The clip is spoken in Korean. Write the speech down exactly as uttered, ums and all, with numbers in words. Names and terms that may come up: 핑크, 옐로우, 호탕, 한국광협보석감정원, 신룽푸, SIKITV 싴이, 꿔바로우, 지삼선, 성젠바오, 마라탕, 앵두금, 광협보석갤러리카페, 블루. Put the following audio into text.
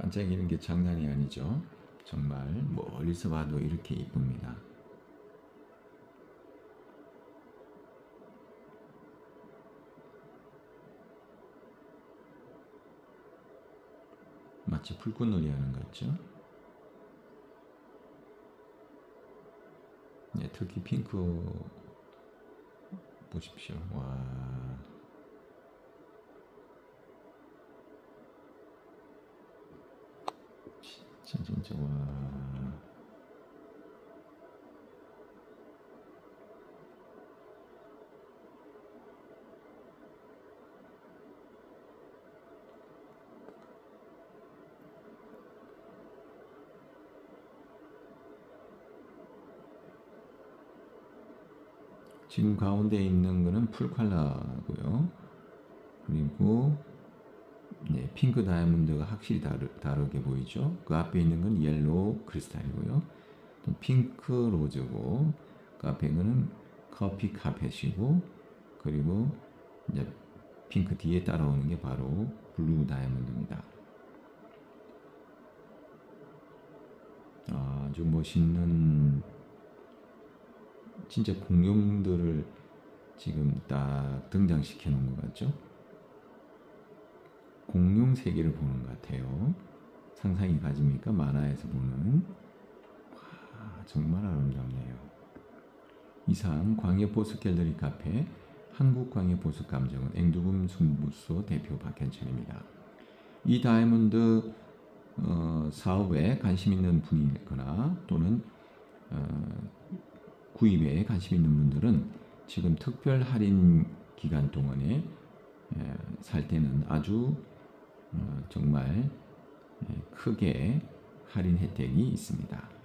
반짝이는 게 장난이 아니죠. 정말 멀리서 봐도 이렇게 이쁩니다. 마치 불꽃놀이 하는 것 같죠? 네, 특히 핑크 보십시오. 와. 진짜 진짜 와. 지금 가운데 있는 거는 풀칼라고요. 그리고 네, 핑크 다이아몬드가 확실히 다르, 다르게 보이죠. 그 앞에 있는 건 옐로우 크리스탈이고요. 또 핑크 로즈고, 그 앞에 거는 커피 카펫이고, 그리고 이제 핑크 뒤에 따라오는 게 바로 블루 다이아몬드입니다. 아주 멋있는 진짜 공룡들을 지금 딱 등장시켜 놓은 것 같죠? 공룡 세계를 보는 것 같아요. 상상이 가집니까? 만화에서 보는. 와, 정말 아름답네요. 이상 광협보석갤러리 카페 한국광협보석감정원 앵두금 승무소 대표 박현철입니다. 이 다이아몬드 어, 사업에 관심 있는 분이 있거나 또는 어, 구입에 관심 있는 분들은 지금 특별 할인 기간 동안에 살 때는 아주 정말 크게 할인 혜택이 있습니다.